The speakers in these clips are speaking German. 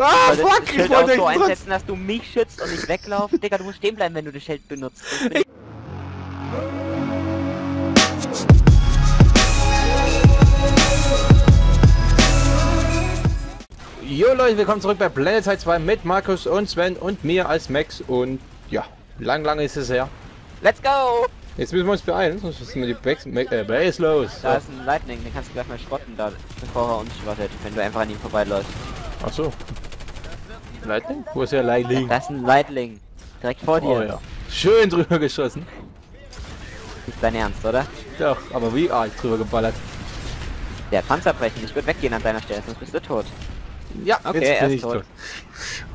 Ah, fuck! Ich wollte so einsetzen, dass du mich schützt und nicht weglaufen. Digga, du musst stehen bleiben, wenn du das Schild benutzt. Jo Leute, willkommen zurück bei Planetside 2 mit Markus und Sven und mir als Max. Und ja, lange ist es her. Let's go! Jetzt müssen wir uns beeilen, sonst müssen wir die Base los. Da ist ein Lightning, den kannst du gleich mal schrotten, da, bevor er uns schrottet, wenn du einfach an ihm vorbeiläufst. Ach so. Lightning? Wo ist der Lightning? Das ist ein Lightning. Direkt vor dir. Oh ja. Schön drüber geschossen. Nicht dein Ernst, oder? Doch, aber wie arg drüber geballert. Der Panzerbrecher, ich würde weggehen an deiner Stelle, sonst bist du tot. Ja, okay, jetzt bin ich tot.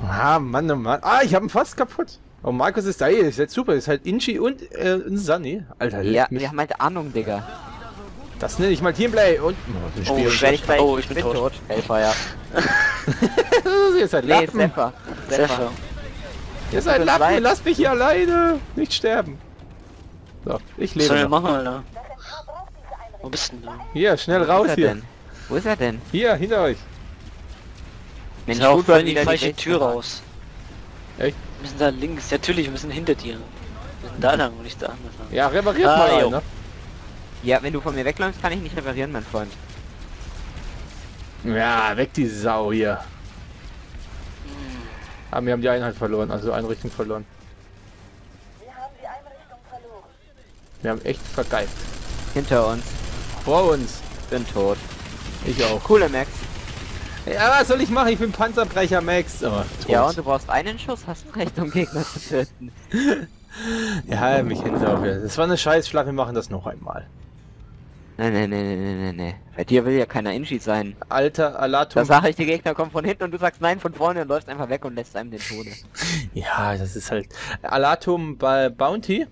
Ah, Mann, oh Mann. Ah, ich hab ihn fast kaputt. Oh, Markus ist da, ist halt super, ist halt Inchi und Sunny. Alter, ja, wir haben halt Ahnung, Digga. Das nenne ich mal Teamplay und... Oh, ich bin tot. Hellfeuer. Ihr seid Lappen. Ihr seid Lappen, lasst mich hier alleine. Nicht sterben. So, ich lebe. Was soll ich machen, Alter? Wo bist denn du? Hier, schnell raus hier. Wo ist er denn? Hier, hinter euch. Mensch, gut, wir die falsche Tür raus. Echt? Wir müssen da links, natürlich, wir müssen hinter dir. Wir sind da lang und nicht da anders. Ja, repariert mal einen, ne? Ja, wenn du von mir wegläufst, kann ich nicht reparieren, mein Freund. Ja, weg die Sau hier. Aber wir haben die Einheit verloren, also Einrichtung verloren. Wir haben die Einrichtung verloren. Wir haben echt vergeigt. Hinter uns. Vor uns. Bin tot. Ich auch. Cooler Max. Ja, was soll ich machen? Ich bin Panzerbrecher, Max. Oh, ja, und du brauchst einen Schuss, hast recht, um Gegner zu töten. Ja, mich hinterher. Das war eine Scheißschlacht, wir machen das noch einmal. Nein. Bei dir will ja keiner Inchi sein. Alter Allatum. Da sage ich, die Gegner kommen von hinten und du sagst nein von vorne und läufst einfach weg und lässt einem den Tode. Ja, das ist halt... Allatum bei Bounty.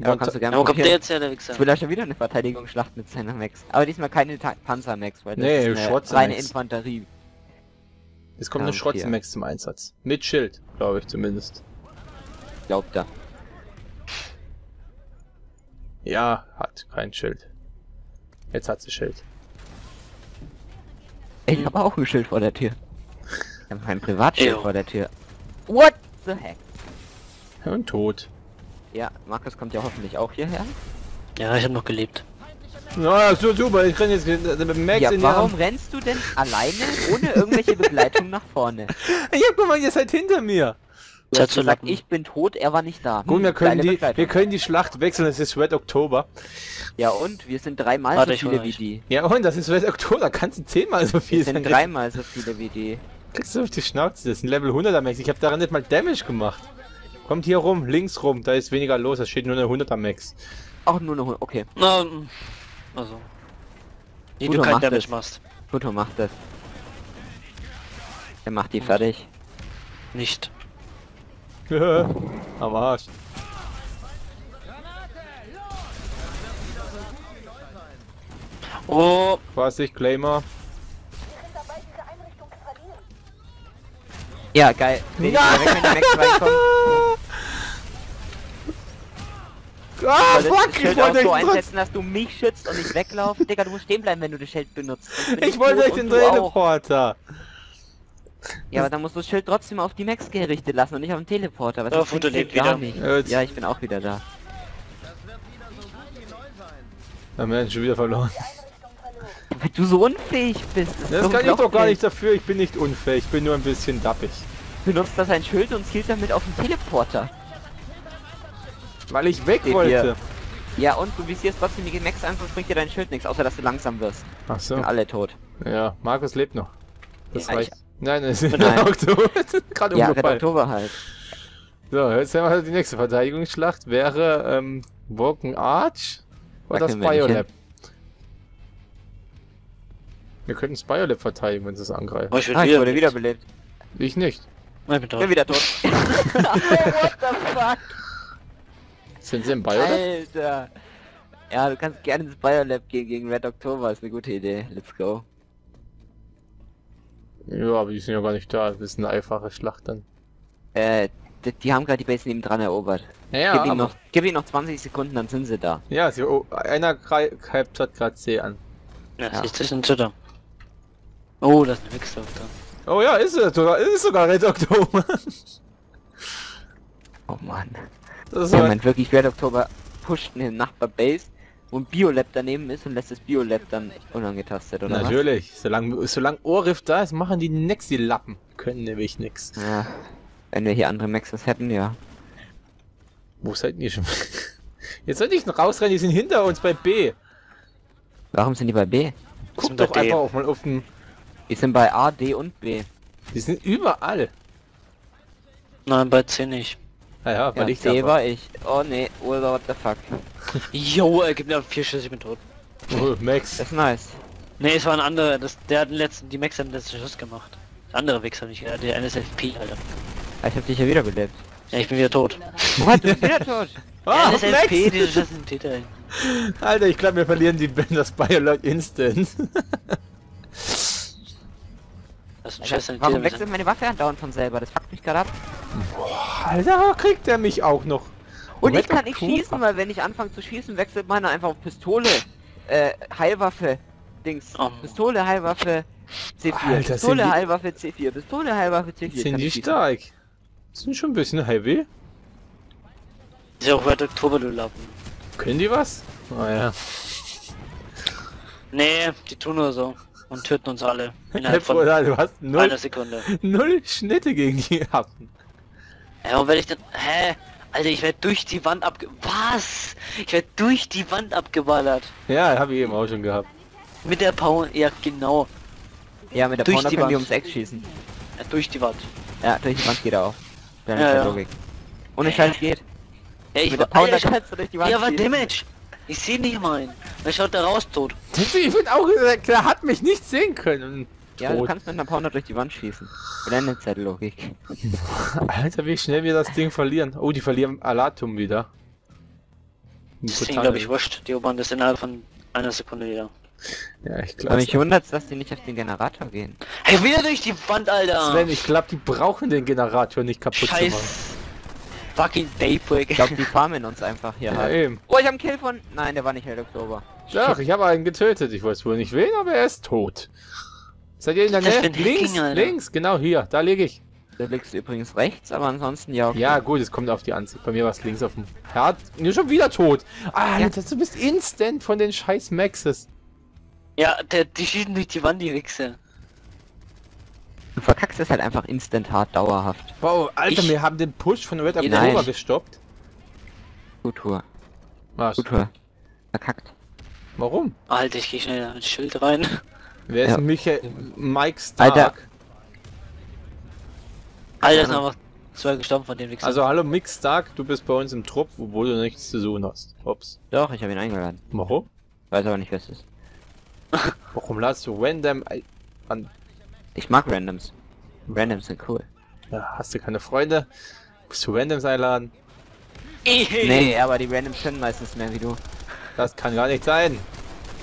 Ja, kannst du gerne probieren. Kommt der jetzt her, der Wichser? Ich will da schon wieder eine Verteidigungsschlacht mit seiner Max. Aber diesmal keine Panzer-Max, weil das ist reine Infanterie. Es kommt eine Schrotzen-Max zum Einsatz. Mit Schild, glaube ich zumindest. Glaubt er. Ja, hat kein Schild. Jetzt hat sie Schild. Ich habe auch ein Schild vor der Tür. Ich habe ein Privatschild vor der Tür. What the heck? Und tot. Ja, Markus kommt ja hoffentlich auch hierher. Ja, ich habe noch gelebt. Na, so super, ich renn jetzt mit Max in die Warum rennst du denn alleine ohne irgendwelche Begleitung nach vorne? Ja, guck mal, ihr seid hinter mir. Du hast gesagt, ich bin tot, er war nicht da. Gut, wir können die Schlacht wechseln, es ist Red Oktober. Ja und? Wir sind dreimal so viele wie die. Ja und? Das ist Red Oktober, da kannst du 10-mal so viel sein. Wir sind dreimal so viele wie die. Kriegst du auf die Schnauze, das ist ein Level 100er Max, ich habe daran nicht mal Damage gemacht. Kommt hier rum, links rum, da ist weniger los, da steht nur eine 100er Max. Auch nur eine 100, okay. Also. Nee, du kein Damage machst. Pluto macht das. Er macht die fertig. Nicht. Am Arsch. Oh, was ich Claymore. Ja, geil. Nee, ah, fuck! Ich wollte so einsetzen, dass du mich schützt und nicht weglaufen. Digga, du musst stehen bleiben, wenn du das Schild benutzt. Ich wollte euch den Teleporter. Ja, aber dann musst du das Schild trotzdem auf die Max gerichtet lassen und nicht auf den Teleporter. Was das lebt wieder. Nicht. Ja, ich bin auch wieder da. Da haben wir schon wieder verloren. Weil du so unfähig bist. Das kann ich doch gar nicht dafür, ich bin nicht unfähig, ich bin nur ein bisschen dappig. Benutzt das ein Schild und zielt damit auf den Teleporter. Weil ich weg wollte. Ja, und du visierst trotzdem die Max an, sonst bringt dir dein Schild nichts, außer dass du langsam wirst. Ach so. Sind alle tot. Ja, Markus lebt noch. Das reicht. Nein, es ist Red Oktober. Gerade ja, Red Oktober halt. So, jetzt haben wir die nächste Verteidigungsschlacht. Wäre Broken Arch oder das Bio Lab? Wir könnten das Bio Lab verteidigen, wenn sie es angreifen. Oh, ich wurde wieder belebt. Ich nicht. Ich bin tot. Ich bin wieder tot. What the fuck? Sind sie im Bio Lab? Alter. Ja, du kannst gerne ins Bio Lab gehen gegen Red Oktober. Ist eine gute Idee. Let's go. Ja, aber die sind ja gar nicht da, das ist eine einfache Schlacht dann. Die haben gerade die Base neben dran erobert. Ja, gib ihnen noch 20 Sekunden, dann sind sie da. Ja, einer greift gerade C an. Ja, das ist ein Zitter. Oh, das ist ein Wichser da. Oh ja, ist es sogar. Ist sogar Red Oktober. Oh Mann. Das ist ja, man wirklich Red Oktober pusht in den Nachbar-Base, wo ein Bio Lab daneben ist und lässt das Bio Lab dann echt unangetastet, oder? Natürlich. Was? Solange Ohrriff da ist, machen die nix, die Lappen. Können nämlich nix. Ja. Wenn wir hier andere Maxes hätten, ja. Wo seid ihr schon? Jetzt sollte ich noch rausrennen, die sind hinter uns bei B. Warum sind die bei B? Guck doch einfach auch mal auf den... Die sind bei A, D und B. Die sind überall. Nein, bei C nicht. Naja, weil ja, ich C war ich. Oh ne, oh what the fuck. Jo, er gibt mir 4 Schüsse, ich bin tot. Oh, Max. Das ist nice. Ne, es war ein anderer, der hat den letzten, die Max hat den letzten Schuss gemacht. Der andere Wichser nicht, der NSFP, Alter. Ich hab dich ja wieder belebt. Ja, ich bin wieder tot. What? Du bist wieder tot? Oh, NSFP, diese Schüsse sind Täter. Alter, ich glaube, wir verlieren die das Bio-Log instant. Alter, warum wechselt meine Waffe andauernd von selber? Das fuckt mich gerade ab. Boah, Alter, kriegt er mich auch noch. Und ich kann nicht schießen, weil wenn ich anfange zu schießen, wechselt meine einfach auf Pistole, Heilwaffe, Dings, oh. Pistole, Heilwaffe, C4, Alter, Pistole, Heilwaffe, C4, Pistole, Heilwaffe, C4. Sind die stark? Sind schon ein bisschen heavy. Ist ja auch Red Oktober, du Lappen. Können die was? Naja. Oh, nee, die tun nur so. Und töten uns alle. Innerhalb von du hast 0 Sekunde. 0 Schnitte gegen die hatten. Ja, und wenn ich dann... Hä? Alter, ich werde durch die Wand Was? Ich werde durch die Wand abgeballert. Ja, habe ich eben auch schon gehabt. Mit der Power... Ja, genau. Ja, mit der Power können die ums Eck schießen. Ja, durch die Wand. Ja, durch die Wand geht er auch. Ja, ja. Logik. Ohne Scheiß geht. Ja, ich mit der Power kannst du durch die Wand schießen. Ja, aber Damage! Ich sehe nicht mal einen. Wer schaut da raus, tot? Ich bin auch gesagt, der hat mich nicht sehen können. Ja, tot. Du kannst mit einer Pounder durch die Wand schießen. Planetside-Logik. Alter, wie schnell wir das Ding verlieren. Oh, die verlieren Allatum wieder. Das Ding, glaube ich, wurscht. Die oberen ist innerhalb von 1 Sekunde wieder. Ja, ich glaube. Aber mich wundert's, dass die nicht auf den Generator gehen. Hey, wieder durch die Wand, Alter! Sven, ich glaube, die brauchen den Generator nicht kaputt zu machen. Fucking Daybreak. Ich glaube, die farmen uns einfach hier. Ja, halt. Eben. Oh, ich habe einen Kill von... Nein, der war nicht Red Oktober. Doch, ich habe einen getötet. Ich weiß wohl nicht wen, aber er ist tot. Seid ihr in der Nähe? Links, links, genau hier. Da lege ich. Da legst du übrigens rechts, aber ansonsten ja. Okay. Ja, gut, es kommt auf die Ansicht. Bei mir war es links auf dem... Ja, nur schon wieder tot. Ah, ja. Du bist instant von den scheiß Maxes. Ja, die schießen durch die Wand, die Wichse. Du verkackst es halt einfach instant hart, dauerhaft. Wow, Alter, wir haben den Push von Red Oktober gestoppt. Kultur. Was? Kultur. Verkackt. Warum? Alter, ich gehe schnell ins Schild rein. Wer ist Mike Stark? Alter, das sind einfach 2 gestorben von dem Wichser. Also hallo Mike Stark, du bist bei uns im Trupp, obwohl du nichts zu suchen hast. Ups. Doch, ich habe ihn eingeladen. Warum? Weiß aber nicht, wer es ist. Warum ladest du random an? Ich mag Randoms. Randoms sind cool. Ja, hast du keine Freunde? Musst du Randoms einladen? Nee, aber die Randoms können meistens mehr wie du. Das kann gar nicht sein.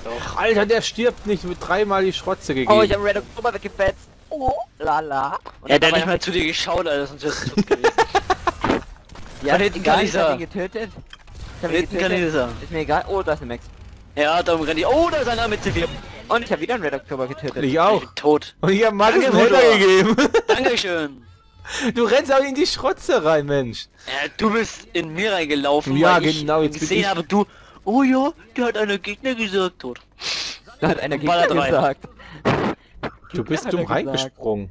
Doch. Alter, der stirbt nicht, mit 3-mal die Schrotze gegeben. Oh, ich habe Red Oktober weggefetzt. Oh, lala. Und ja, der hat nicht mal zu dir geschaut, Alter, sonst wärst du tot gewesen. Ja, ich hab ihn getötet. Ist mir egal. Oh, da ist eine Max. Ja, darum renn ich. Oh, da ist einer mit C4. Und ich habe wieder einen Red Oktober getötet. Ich auch. Ich bin tot. Und ich habe Markus runtergegeben. Dankeschön. Du rennst auch in die Schrotze rein, Mensch. Du bist in mir reingelaufen. Ja, weil genau. Ich gesehen habe, du. Oh ja, der hat einer Gegner gesagt, tot. Da hat einer Gegner gesagt. Du bist dumm reingesprungen.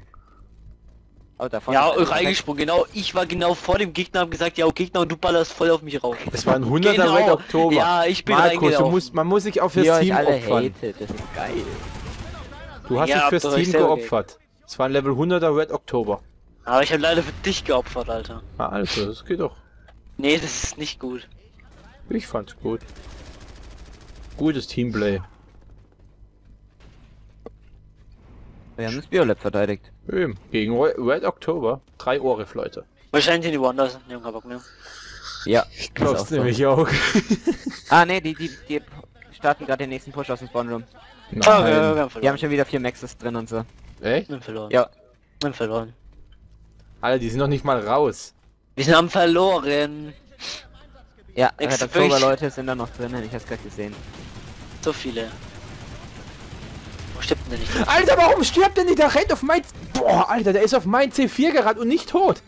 Oh, ja, reingesprungen, genau. Ich war genau vor dem Gegner, hab gesagt, ja, oh, Gegner, und du ballerst voll auf mich rauf. Das war ein 100er genau. Red Oktober. Ja, ich bin reingelaufen. Man muss sich auch fürs Team opfern. Das ist geil. Du hast dich fürs Team geopfert. Es war ein Level 100er Red Oktober. Aber ich habe leider für dich geopfert, Alter. Ah, Alter, das geht doch. Nee, das ist nicht gut. Ich fand's gut. Gutes Teamplay. Wir haben das Biolab verteidigt. Gegen Red Oktober. 3 Ohrriff, Leute. Wahrscheinlich sind die woanders. Die haben keinen Bock mehr. Ja. Ich glaub's nämlich auch. Ah, ne, die starten gerade den nächsten Push aus dem Spawnroom. Die haben schon wieder 4 Maxes drin und so. Echt? Wir haben verloren. Ja. Wir haben verloren. Alter, die sind noch nicht mal raus. Wir sind am verloren. Ja, Red Oktober, Leute, sind da noch drin. Ich hab's gerade gesehen. So viele. stirbt denn der nicht? Alter, warum stirbt denn nicht? Der rennt auf mein... Boah, Alter, der ist auf mein C4 gerannt und nicht tot.